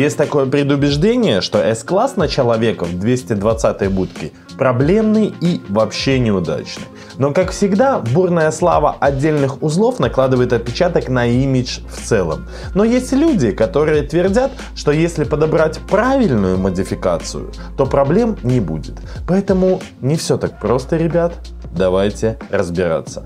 Есть такое предубеждение, что S-класс на человека в 220-й будке проблемный и вообще неудачный. Но, как всегда, бурная слава отдельных узлов накладывает отпечаток на имидж в целом. Но есть люди, которые твердят, что если подобрать правильную модификацию, то проблем не будет. Поэтому не все так просто, ребят. Давайте разбираться.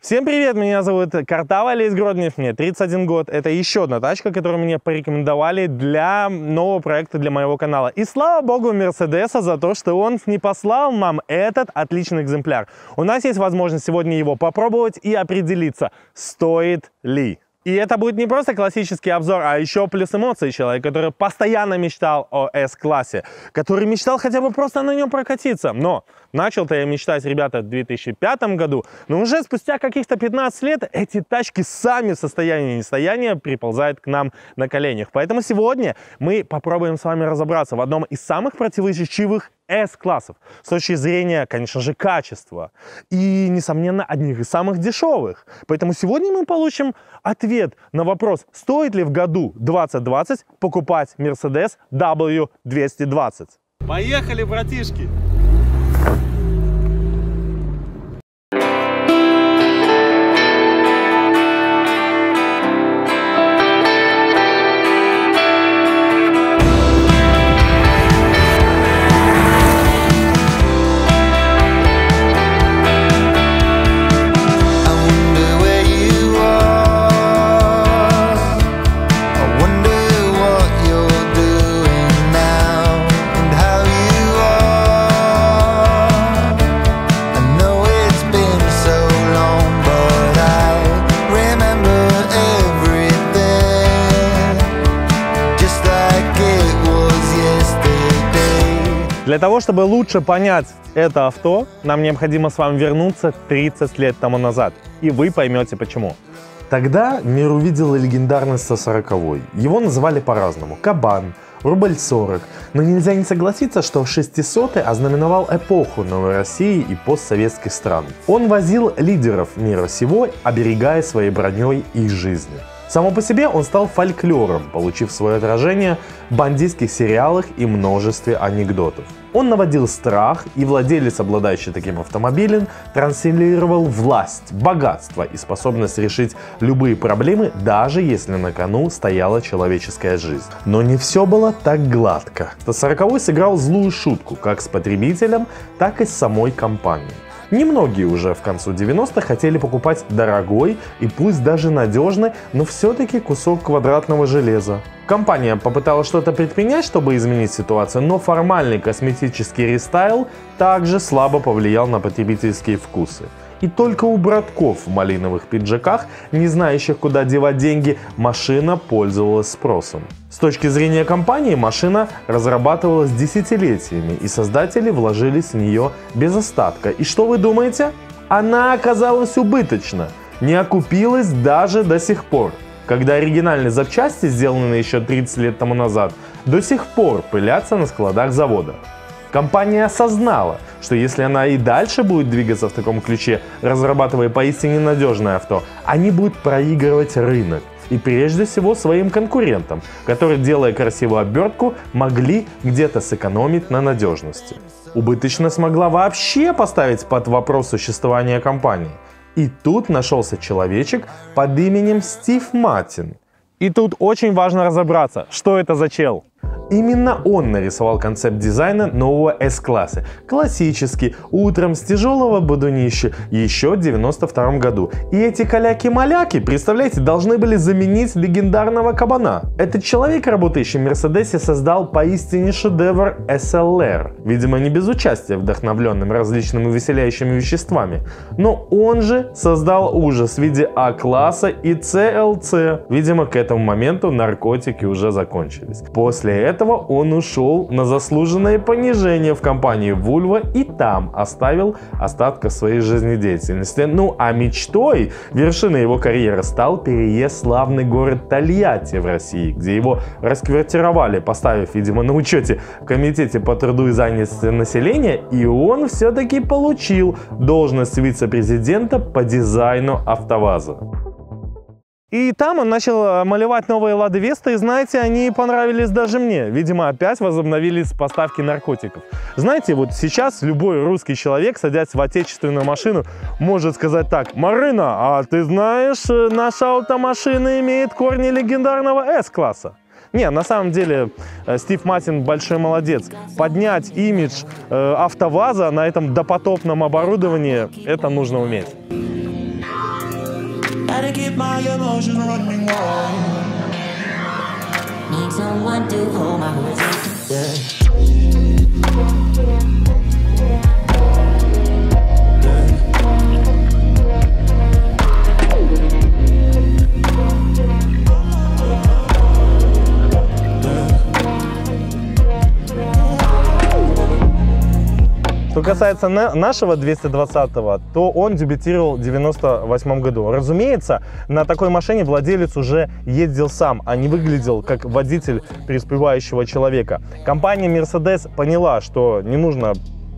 Всем привет, меня зовут Картавалесь Гроднев, мне 31 год. Это еще одна тачка, которую мне порекомендовали для нового проекта для моего канала. И слава богу Мерседеса за то, что он не послал нам этот отличный экземпляр. У нас есть возможность сегодня его попробовать и определиться, стоит ли. И это будет не просто классический обзор, а еще плюс эмоции человека, который постоянно мечтал о S-классе, который мечтал хотя бы просто на нем прокатиться. Но начал-то я мечтать, ребята, в 2005 году, но уже спустя каких-то 15 лет эти тачки сами в состоянии нестояния приползают к нам на коленях. Поэтому сегодня мы попробуем с вами разобраться в одном из самых противоречивых S-классов с точки зрения, конечно же, качества и, несомненно, одних из самых дешевых. Поэтому сегодня мы получим ответ на вопрос, стоит ли в году 2020 покупать Mercedes W220. Поехали, братишки! Для того, чтобы лучше понять это авто, нам необходимо с вами вернуться 30 лет тому назад, и вы поймете почему. Тогда мир увидел легендарный 140-й. Его называли по-разному – кабан, рубль 40. Но нельзя не согласиться, что 600-й ознаменовал эпоху новой России и постсоветских стран. Он возил лидеров мира сего, оберегая своей броней их жизни. Само по себе он стал фольклором, получив свое отражение в бандитских сериалах и множестве анекдотов. Он наводил страх, и владелец, обладающий таким автомобилем, транслировал власть, богатство и способность решить любые проблемы, даже если на кону стояла человеческая жизнь. Но не все было так гладко. 140-й сыграл злую шутку как с потребителем, так и с самой компанией. Немногие уже в концу 90-х хотели покупать дорогой и пусть даже надежный, но все-таки кусок квадратного железа. Компания попыталась что-то предпринять, чтобы изменить ситуацию, но формальный косметический рестайл также слабо повлиял на потребительские вкусы. И только у братков в малиновых пиджаках, не знающих, куда девать деньги, машина пользовалась спросом. С точки зрения компании, машина разрабатывалась десятилетиями, и создатели вложились в нее без остатка. И что вы думаете? Она оказалась убыточна, не окупилась даже до сих пор. Когда оригинальные запчасти, сделанные еще 30 лет тому назад, до сих пор пылятся на складах завода. Компания осознала, что если она и дальше будет двигаться в таком ключе, разрабатывая поистине надежное авто, они будут проигрывать рынок. И прежде всего своим конкурентам, которые, делая красивую обертку, могли где-то сэкономить на надежности. Убыточность могла вообще поставить под вопрос существование компании. И тут нашелся человечек под именем Стив Маттин. И тут очень важно разобраться, что это за чел. Именно он нарисовал концепт дизайна нового S-класса. Классический, утром с тяжелого бодунища, еще в 92 году. И эти каляки-маляки, представляете, должны были заменить легендарного кабана. Этот человек, работающий в Мерседесе, создал поистине шедевр SLR. Видимо, не без участия, вдохновленным различными веселяющими веществами. Но он же создал ужас в виде А-класса и CLC. Видимо, к этому моменту наркотики уже закончились. После этого он ушел на заслуженное понижение в компании Вульва и там оставил остатки своей жизнедеятельности. Ну а мечтой вершиной его карьеры стал переезд в славный город Тольятти в России, где его расквартировали, поставив, видимо, на учете в Комитете по труду и занятости населения, и он все-таки получил должность вице-президента по дизайну АвтоВАЗа. И там он начал малевать новые Лады Веста, и знаете, они понравились даже мне. Видимо, опять возобновились поставки наркотиков. Знаете, вот сейчас любой русский человек, садясь в отечественную машину, может сказать так: «Марина, а ты знаешь, наша автомашина имеет корни легендарного S-класса». Не, на самом деле Стив Маттин большой молодец. Поднять имидж АвтоВАЗа на этом допотопном оборудовании — это нужно уметь. Что касается нашего 220-го, то он дебютировал в 1998 году. Разумеется, на такой машине владелец уже ездил сам, а не выглядел как водитель преуспевающего человека. Компания Mercedes поняла, что не нужно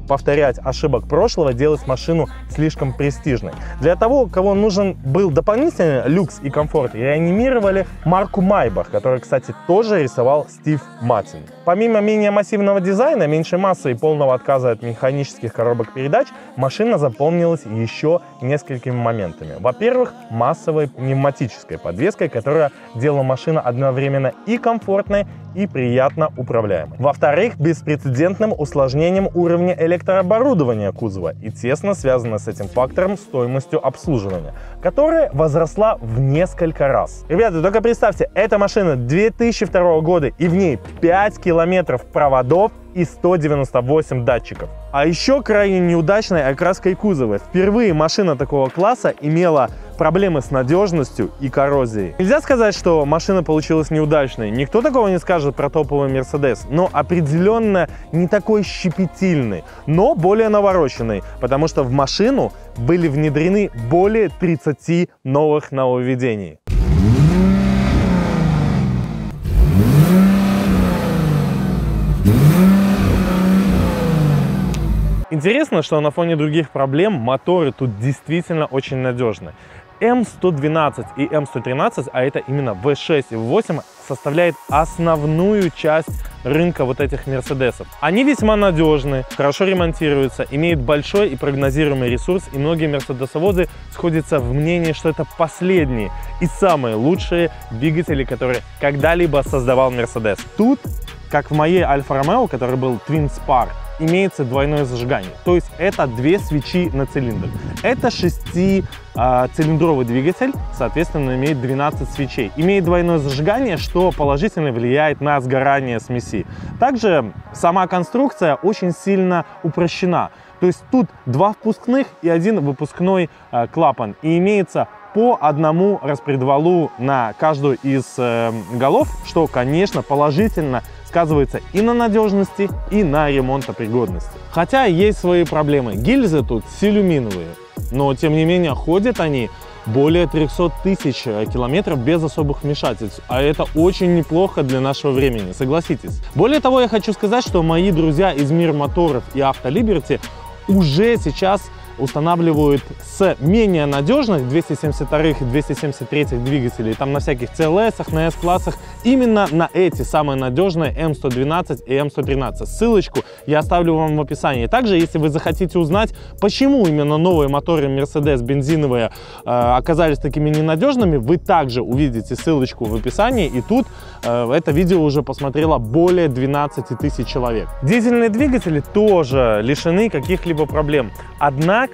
повторять ошибок прошлого, делать машину слишком престижной. Для того, кому нужен был дополнительный люкс и комфорт, реанимировали марку maybach, которую, кстати, тоже рисовал Стив Маттин. Помимо менее массивного дизайна, меньшей массы и полного отказа от механических коробок передач, машина запомнилась еще несколькими моментами. Во-первых, массовой пневматической подвеской, которая делала машину одновременно и комфортной, и приятно управляемой. Во-вторых, беспрецедентным усложнением уровня электрооборудования кузова и тесно связано с этим фактором стоимостью обслуживания, которая возросла в несколько раз. Ребята, только представьте, эта машина 2002 года, и в ней 5 километров проводов и 198 датчиков. А еще крайне неудачной окраской кузова. Впервые машина такого класса имела проблемы с надежностью и коррозией. Нельзя сказать, что машина получилась неудачной. Никто такого не скажет про топовый Mercedes, но определенно не такой щепетильный, но более навороченный, потому что в машину были внедрены более 30 новых нововведений. Интересно, что на фоне других проблем моторы тут действительно очень надежны. М112 и М113, а это именно V6 и V8, составляет основную часть рынка вот этих мерседесов. Они весьма надежны, хорошо ремонтируются, имеют большой и прогнозируемый ресурс, и многие мерседесоводы сходятся в мнении, что это последние и самые лучшие двигатели, которые когда-либо создавал Мерседес. Тут, как в моей Alfa Romeo, который был Twin Spark, имеется двойное зажигание, то есть это две свечи на цилиндр. Это 6-цилиндровый двигатель, соответственно, имеет 12 свечей. Имеет двойное зажигание, что положительно влияет на сгорание смеси. Также сама конструкция очень сильно упрощена, то есть тут 2 впускных и 1 выпускной клапан, и имеется по одному распредвалу на каждую из голов, что, конечно, положительно сказывается и на надежности, и на ремонтопригодности. Хотя есть свои проблемы. Гильзы тут силюминовые, но тем не менее ходят они более 300 тысяч километров без особых вмешательств, а это очень неплохо для нашего времени, согласитесь. Более того, я хочу сказать, что мои друзья из Мир Моторов и Автолиберти уже сейчас устанавливают с менее надежных 272-х и 273-х двигателей, там на всяких CLS-ах, на S-классах, именно на эти самые надежные М112 и М113. Ссылочку я оставлю вам в описании. Также, если вы захотите узнать, почему именно новые моторы Mercedes бензиновые оказались такими ненадежными, вы также увидите ссылочку в описании, и тут это видео уже посмотрело более 12 тысяч человек. Дизельные двигатели тоже лишены каких-либо проблем. Однако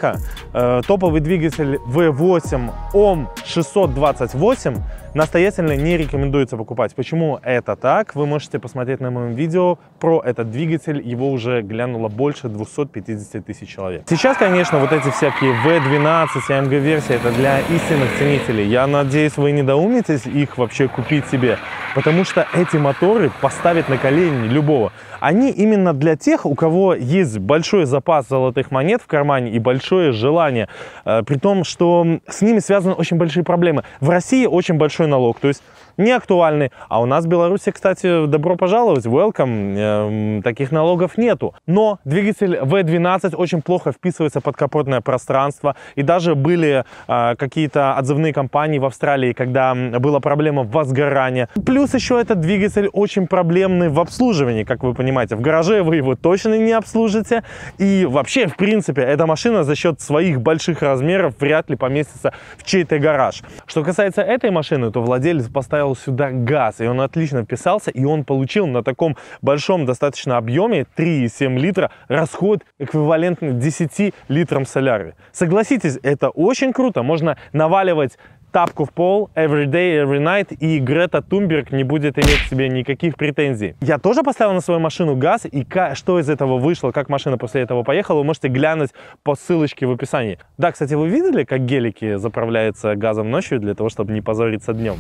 топовый двигатель V8 ом 628 настоятельно не рекомендуется покупать. Почему это так? Вы можете посмотреть на моем видео про этот двигатель, его уже глянуло больше 250 тысяч человек. Сейчас, конечно, вот эти всякие V12 и amg версии — это для истинных ценителей. Я надеюсь, вы недоумитесь их вообще купить себе, потому что эти моторы поставят на колени любого. Они именно для тех, у кого есть большой запас золотых монет в кармане и большое желание, при том, что с ними связаны очень большие проблемы. В России очень большой большой налог, то есть неактуальный. А у нас в Беларуси, кстати, добро пожаловать, welcome, таких налогов нету. Но двигатель V12 очень плохо вписывается в подкапотное пространство. И даже были какие-то отзывные кампании в Австралии, когда была проблема возгорания. Плюс еще этот двигатель очень проблемный в обслуживании, как вы понимаете. В гараже вы его точно не обслужите. И вообще, в принципе, эта машина за счет своих больших размеров вряд ли поместится в чей-то гараж. Что касается этой машины, то владелец поставил сюда газ, и он отлично вписался, и он получил на таком большом достаточно объеме 3,7 литра расход эквивалентный 10 литрам соляры. Согласитесь, это очень круто, можно наваливать тапку в пол every day, every night, и Грета Тунберг не будет иметь к себе никаких претензий. Я тоже поставил на свою машину газ, и что из этого вышло, как машина после этого поехала, вы можете глянуть по ссылочке в описании. Да, кстати, вы видели, как гелики заправляются газом ночью для того, чтобы не позориться днем?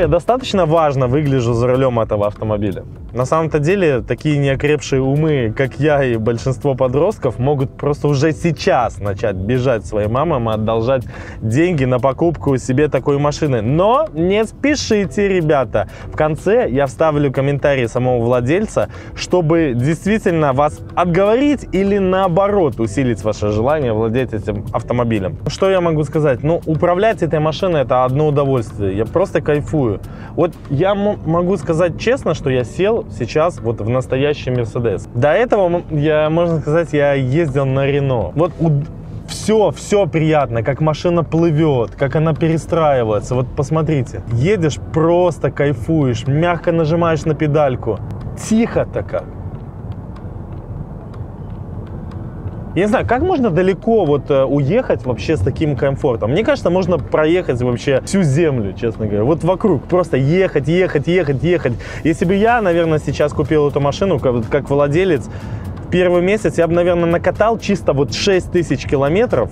Я достаточно важно выгляжу за рулем этого автомобиля. На самом-то деле, такие неокрепшие умы, как я и большинство подростков, могут просто уже сейчас начать бежать своей мамам и одолжать деньги на покупку себе такой машины. Но не спешите, ребята. В конце я вставлю комментарии самого владельца, чтобы действительно вас отговорить или наоборот усилить ваше желание владеть этим автомобилем. Что я могу сказать? Ну, управлять этой машиной — это одно удовольствие. Я просто кайфую. Вот я могу сказать честно, что я сел сейчас вот в настоящий Mercedes. До этого, можно сказать, я ездил на Рено. Вот все приятно, как машина плывет, как она перестраивается. Вот посмотрите, едешь, просто кайфуешь, мягко нажимаешь на педальку. Тихо-то как. Я не знаю, как можно далеко вот уехать вообще с таким комфортом? Мне кажется, можно проехать вообще всю землю, честно говоря. Вот вокруг просто ехать, ехать, ехать, ехать. Если бы я, наверное, сейчас купил эту машину как владелец, первый месяц я бы, наверное, накатал чисто вот 6000 километров,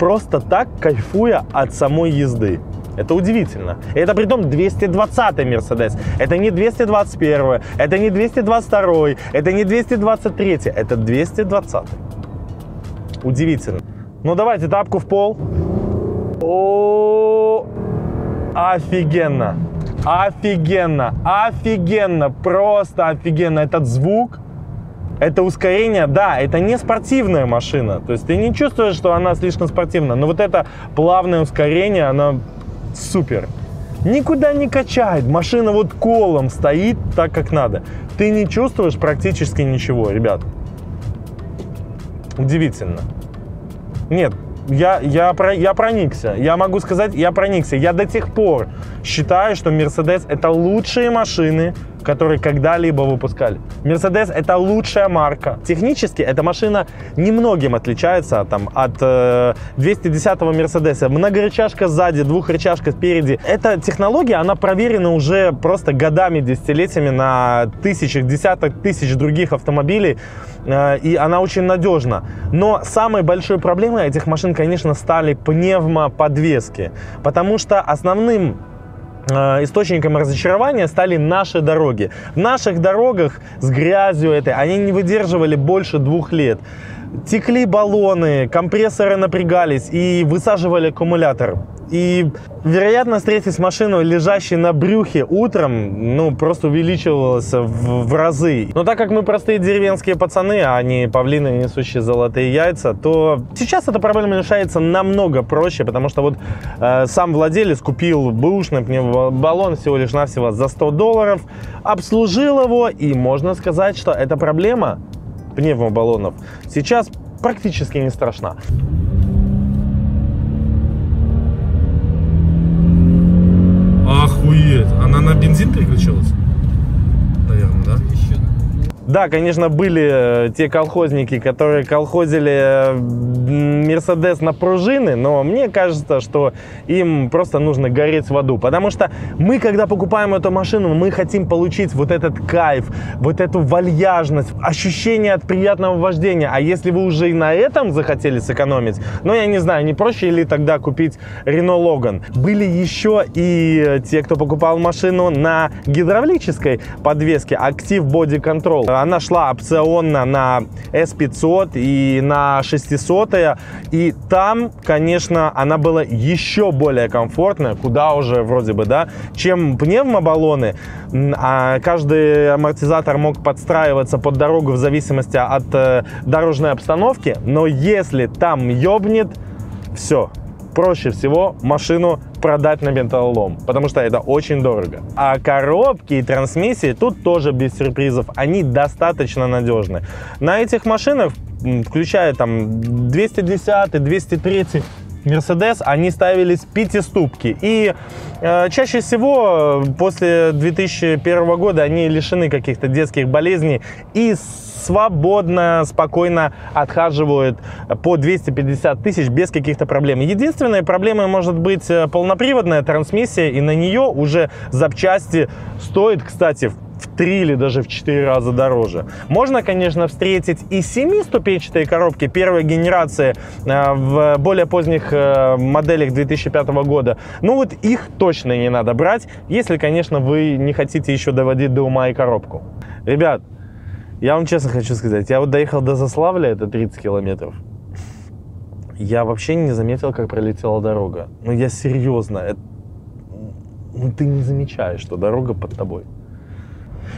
просто так кайфуя от самой езды. Это удивительно. Это при том 220-й Мерседес. Это не 221-й, это не 222-й, это не 223-й, это 220-й. Удивительно. Ну давайте тапку в пол. О, офигенно, офигенно, офигенно, просто офигенно. Этот звук, это ускорение, да, это не спортивная машина. То есть ты не чувствуешь, что она слишком спортивная, но вот это плавное ускорение, оно супер. Никуда не качает, машина вот колом стоит так, как надо. Ты не чувствуешь практически ничего, ребят. Удивительно. Нет, я проникся. Я могу сказать, я проникся. Я до тех пор считаю, что Mercedes — это лучшие машины, которые когда-либо выпускали. Mercedes — это лучшая марка. Технически эта машина немногим отличается там, от 210-го Mercedes. Многорычажка сзади, двухрычажка спереди. Эта технология, она проверена уже просто годами, десятилетиями на тысячах, десяток тысяч других автомобилей. И она очень надежна. Но самой большой проблемой этих машин, конечно, стали пневмоподвески. Потому что основным источником разочарования стали наши дороги. В наших дорогах с грязью этой они не выдерживали больше 2 лет. Текли баллоны, компрессоры напрягались и высаживали аккумулятор. И вероятно встретить машину, лежащей на брюхе утром, ну, просто увеличивалась в разы. Но так как мы простые деревенские пацаны, а не павлины, несущие золотые яйца, то сейчас эта проблема решается намного проще, потому что вот сам владелец купил бэушный пневмобаллон всего лишь навсего за $100, обслужил его, и можно сказать, что эта проблема пневмобаллонов сейчас практически не страшна. Охуеть, она на бензин переключилась? Да, конечно, были те колхозники, которые колхозили Мерседес на пружины, но мне кажется, что им просто нужно гореть в аду, потому что мы, когда покупаем эту машину, мы хотим получить вот этот кайф, вот эту вальяжность, ощущение от приятного вождения. А если вы уже и на этом захотели сэкономить, ну, я не знаю, не проще ли тогда купить Рено Логан? Были еще и те, кто покупал машину на гидравлической подвеске Active Body Control. Она шла опционно на S500 и на 600, и там, конечно, она была еще более комфортная, куда уже вроде бы, да, чем пневмобаллоны. Каждый амортизатор мог подстраиваться под дорогу в зависимости от дорожной обстановки, но если там ёбнет, все, проще всего машину продать на металлолом, потому что это очень дорого. А коробки и трансмиссии тут тоже без сюрпризов, они достаточно надежны. На этих машинах, включая там 210, 203 Mercedes, они ставились пятиступки, и чаще всего после 2001 года они лишены каких-то детских болезней и свободно, спокойно отхаживают по 250 тысяч без каких-то проблем. Единственной проблемой может быть полноприводная трансмиссия, и на нее уже запчасти стоят, кстати, в 3 или даже в 4 раза дороже. Можно, конечно, встретить и 7-ступенчатые коробки первой генерации в более поздних моделях 2005 года. Но вот их точно не надо брать, если, конечно, вы не хотите еще доводить до ума и коробку. Ребят, я вам честно хочу сказать, я вот доехал до Заславля, это 30 километров. Я вообще не заметил, как пролетела дорога. Ну, я серьезно. Ну, ты не замечаешь, что дорога под тобой.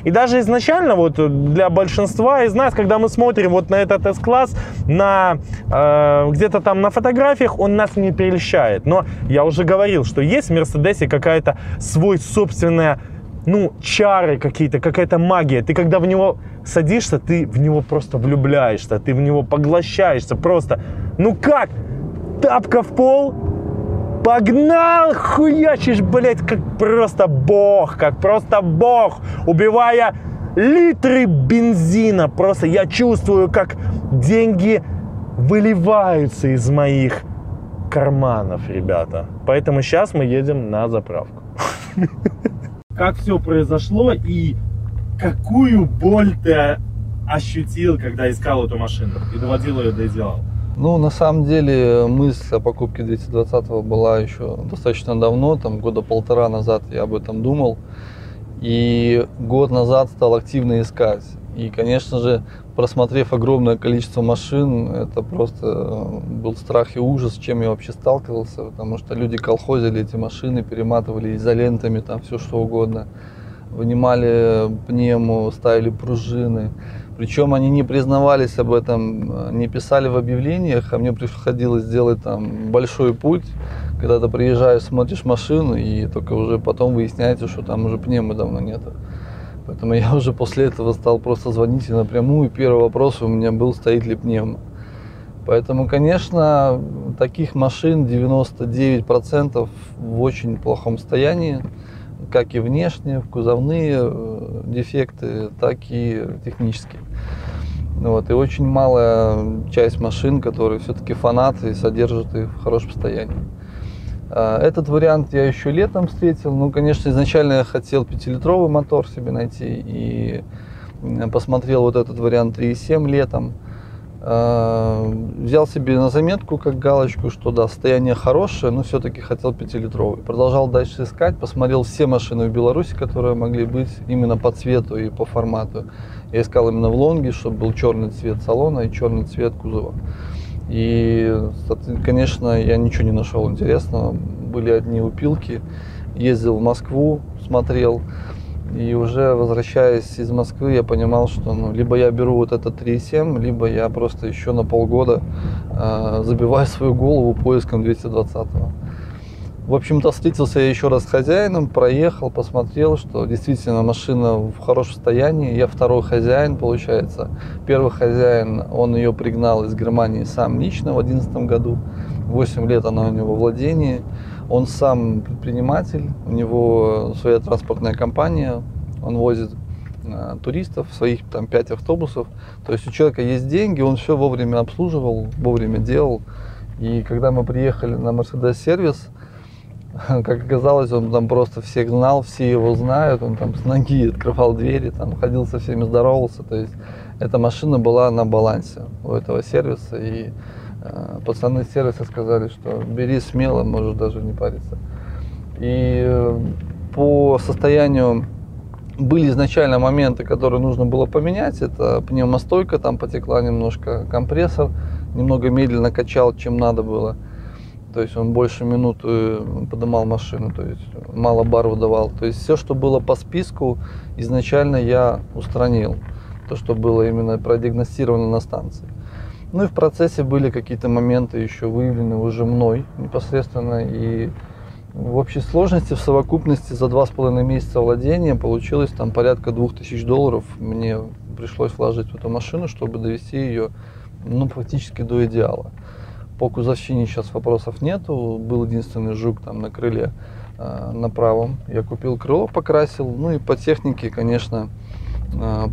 И даже изначально, вот для большинства из нас, когда мы смотрим вот на этот S-класс, где-то там на фотографиях, он нас не прельщает. Но я уже говорил, что есть в Мерседесе какая-то свой собственная, ну, чары какие-то, какая-то магия. Ты когда в него садишься, ты в него просто влюбляешься, ты в него поглощаешься просто. Ну как? Тапка в пол. Погнал, хуячишь, блядь, как просто бог, убивая литры бензина. Просто я чувствую, как деньги выливаются из моих карманов, ребята. Поэтому сейчас мы едем на заправку. Как все произошло и какую боль ты ощутил, когда искал эту машину и доводил ее до идеала? Ну, на самом деле, мысль о покупке 220-го была еще достаточно давно, там года полтора назад я об этом думал. И год назад стал активно искать. И, конечно же, просмотрев огромное количество машин, это просто был страх и ужас, с чем я вообще сталкивался, потому что люди колхозили эти машины, перематывали изолентами, там все что угодно. Вынимали пневму, ставили пружины. Причем они не признавались об этом, не писали в объявлениях, а мне приходилось сделать там большой путь, когда ты приезжаешь, смотришь машину, и только уже потом выясняется, что там уже пневмы давно нет. Поэтому я уже после этого стал просто звонить напрямую, и первый вопрос у меня был, стоит ли пневма. Поэтому, конечно, таких машин 99% в очень плохом состоянии, как и внешние, кузовные дефекты, так и технические. Вот. И очень малая часть машин, которые все-таки фанаты и содержат их в хорошем состоянии. Этот вариант я еще летом встретил. Ну, конечно, изначально я хотел 5-литровый мотор себе найти и посмотрел вот этот вариант 3.7 летом. Взял себе на заметку, как галочку, что да, состояние хорошее, но все-таки хотел 5-литровый. Продолжал дальше искать, посмотрел все машины в Беларуси, которые могли быть именно по цвету и по формату. Я искал именно в лонге, чтобы был черный цвет салона и черный цвет кузова. И, конечно, я ничего не нашел интересного. Были одни упилки. Ездил в Москву, смотрел. И уже возвращаясь из Москвы, я понимал, что ну, либо я беру вот этот 3.7, либо я просто еще на полгода забиваю свою голову поиском 220-го. В общем-то, встретился я еще раз с хозяином, проехал, посмотрел, что действительно машина в хорошем состоянии. Я второй хозяин, получается. Первый хозяин, он ее пригнал из Германии сам лично в 2011 году. 8 лет она у него во владении. Он сам предприниматель, у него своя транспортная компания, он возит туристов, своих там 5 автобусов. То есть у человека есть деньги, он все вовремя обслуживал, вовремя делал. И когда мы приехали на Mercedes-сервис, как оказалось, он там просто всех знал, все его знают, он там с ноги открывал двери, там ходил со всеми, здоровался. То есть эта машина была на балансе у этого сервиса, и пацаны сервиса сказали, что бери смело, можешь даже не париться. И по состоянию были изначально моменты, которые нужно было поменять. Это пневмостойка, там потекла немножко, компрессор немного медленно качал, чем надо было. То есть он больше минуты подымал машину, то есть мало бар выдавал. То есть все, что было по списку, изначально я устранил. То, что было именно продиагностировано на станции. Ну и в процессе были какие-то моменты еще выявлены уже мной непосредственно. И в общей сложности, в совокупности, за 2,5 месяца владения получилось там порядка $2000 мне пришлось вложить в эту машину, чтобы довести ее, ну, практически до идеала. По кузовщине сейчас вопросов нету. Был единственный жук там на крыле, на правом. Я купил крыло, покрасил. Ну и по технике, конечно,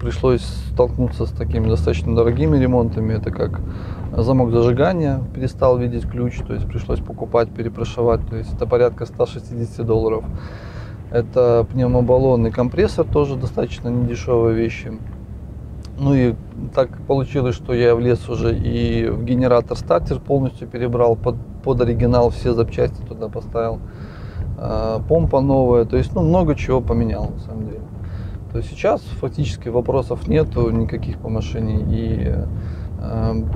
пришлось столкнуться с такими достаточно дорогими ремонтами. Это как замок зажигания, перестал видеть ключ, то есть пришлось покупать, перепрошивать. То есть это порядка $160. Это пневмобаллон и компрессор, тоже достаточно недешевые вещи. Ну и так получилось, что я влез уже и в генератор-стартер полностью перебрал, под оригинал все запчасти туда поставил, помпа новая, то есть, ну, много чего поменял на самом деле. То есть сейчас фактически вопросов нету никаких по машине. И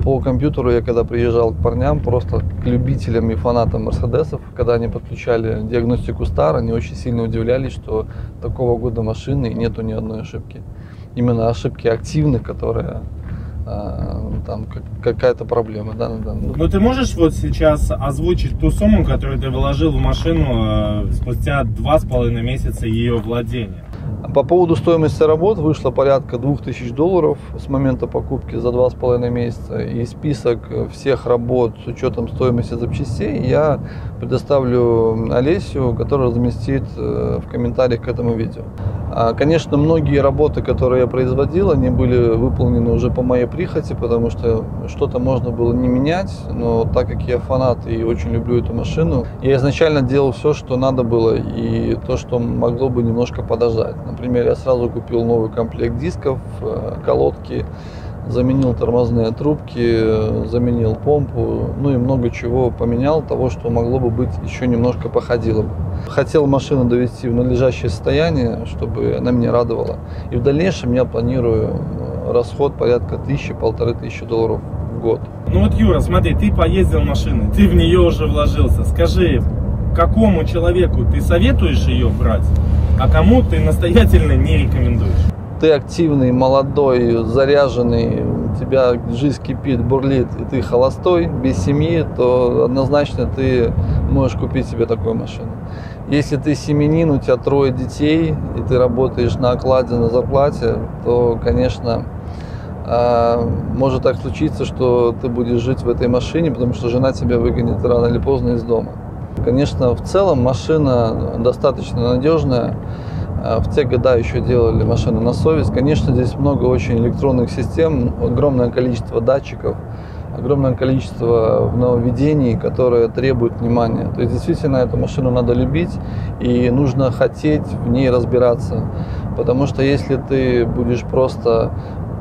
по компьютеру я когда приезжал к парням, просто к любителям и фанатам мерседесов, когда они подключали диагностику стар, они очень сильно удивлялись, что такого года машины нету ни одной ошибки. Именно ошибки активных, которые там какая-то проблема. Да? Ну ты можешь вот сейчас озвучить ту сумму, которую ты вложил в машину спустя 2,5 месяца ее владения? По поводу стоимости работ вышло порядка $2000 с момента покупки за 2,5 месяца. И список всех работ с учетом стоимости запчастей я предоставлю Олесю, которая разместит в комментариях к этому видео. Конечно, многие работы, которые я производил, они были выполнены уже по моей прихоти, потому что что-то можно было не менять. Но так как я фанат и очень люблю эту машину, я изначально делал все, что надо было, и то, что могло бы немножко подождать. Например, я сразу купил новый комплект дисков, колодки, заменил тормозные трубки, заменил помпу, ну и много чего поменял, того, что могло бы быть еще немножко походило бы. Хотел машину довести в надлежащее состояние, чтобы она меня радовала. И в дальнейшем я планирую расход порядка $1000–1500 в год. Ну вот, Юра, смотри, ты поездил машиной, ты в нее уже вложился. Скажи, какому человеку ты советуешь ее брать, а кому ты настоятельно не рекомендуешь? Ты активный, молодой, заряженный, у тебя жизнь кипит, бурлит, и ты холостой, без семьи, то однозначно ты можешь купить себе такую машину. Если ты семьянин, у тебя 3 детей, и ты работаешь на окладе, на зарплате, то, конечно, может так случиться, что ты будешь жить в этой машине, потому что жена тебя выгонит рано или поздно из дома. Конечно, в целом машина достаточно надежная. В те годы еще делали машины на совесть. Конечно, здесь много очень электронных систем, огромное количество датчиков, огромное количество нововведений, которые требуют внимания. То есть действительно эту машину надо любить и нужно хотеть в ней разбираться. Потому что если ты будешь просто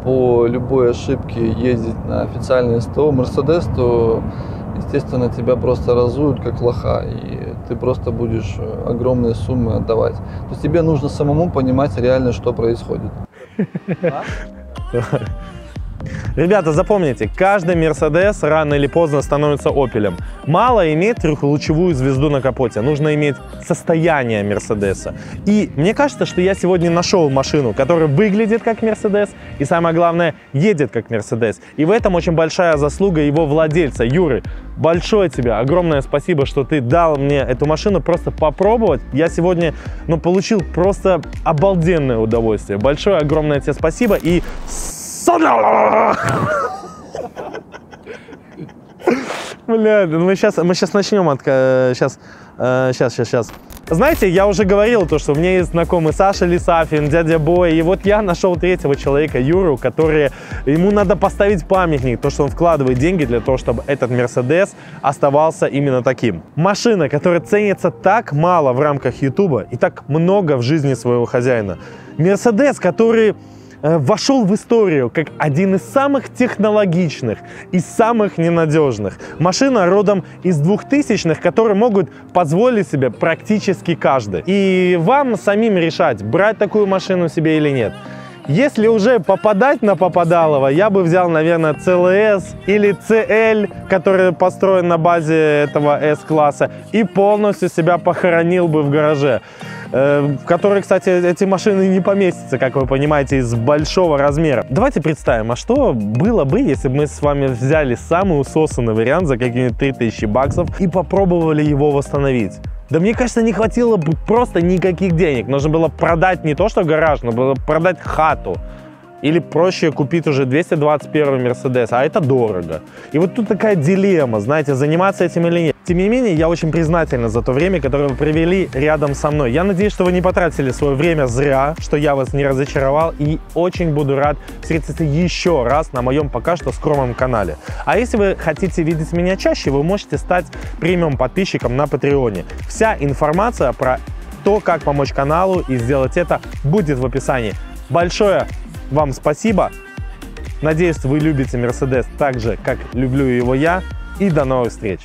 по любой ошибке ездить на официальный СТО Мерседес, то, естественно, тебя просто разуют как лоха, и ты просто будешь огромные суммы отдавать. То есть тебе нужно самому понимать реально, что происходит. Ребята, запомните, каждый Мерседес рано или поздно становится Опелем. Мало иметь трехлучевую звезду на капоте, нужно иметь состояние Мерседеса. И мне кажется, что я сегодня нашел машину, которая выглядит как Мерседес и, самое главное, едет как Мерседес. И в этом очень большая заслуга его владельца, Юры. Большое тебе, огромное спасибо, что ты дал мне эту машину просто попробовать. Я сегодня, ну, получил просто обалденное удовольствие. Большое, огромное тебе спасибо и... Блядь, мы сейчас начнем от... Сейчас. Знаете, я уже говорил, то, что мне знакомы Саша Лисафин, дядя Бой, и вот я нашел третьего человека, Юру, который, ему надо поставить памятник, то, что он вкладывает деньги для того, чтобы этот Мерседес оставался именно таким. Машина, которая ценится так мало в рамках Ютуба и так много в жизни своего хозяина. Мерседес, который вошел в историю как один из самых технологичных и самых ненадежных. Машина родом из 2000-х, которые могут позволить себе практически каждый. И вам самим решать, брать такую машину себе или нет. Если уже попадать на попадалово, я бы взял, наверное, CLS или CL, который построен на базе этого S-класса, и полностью себя похоронил бы в гараже. В которой, кстати, эти машины не поместятся, как вы понимаете, из большого размера. Давайте представим, а что было бы, если бы мы с вами взяли самый усосанный вариант за какие-нибудь 3000 баксов и попробовали его восстановить? Да мне кажется, не хватило бы просто никаких денег. Нужно было продать не то, что гараж, но было продать хату. Или проще купить уже 221 Mercedes, а это дорого. И вот тут такая дилемма, знаете, заниматься этим или нет. Тем не менее, я очень признателен за то время, которое вы провели рядом со мной. Я надеюсь, что вы не потратили свое время зря, что я вас не разочаровал, и очень буду рад встретиться еще раз на моем пока что скромном канале. А если вы хотите видеть меня чаще, вы можете стать премиум-подписчиком на Patreon. Вся информация про то, как помочь каналу и сделать это, будет в описании. Большое вам спасибо. Надеюсь, вы любите Мерседес так же, как люблю его я. И до новых встреч.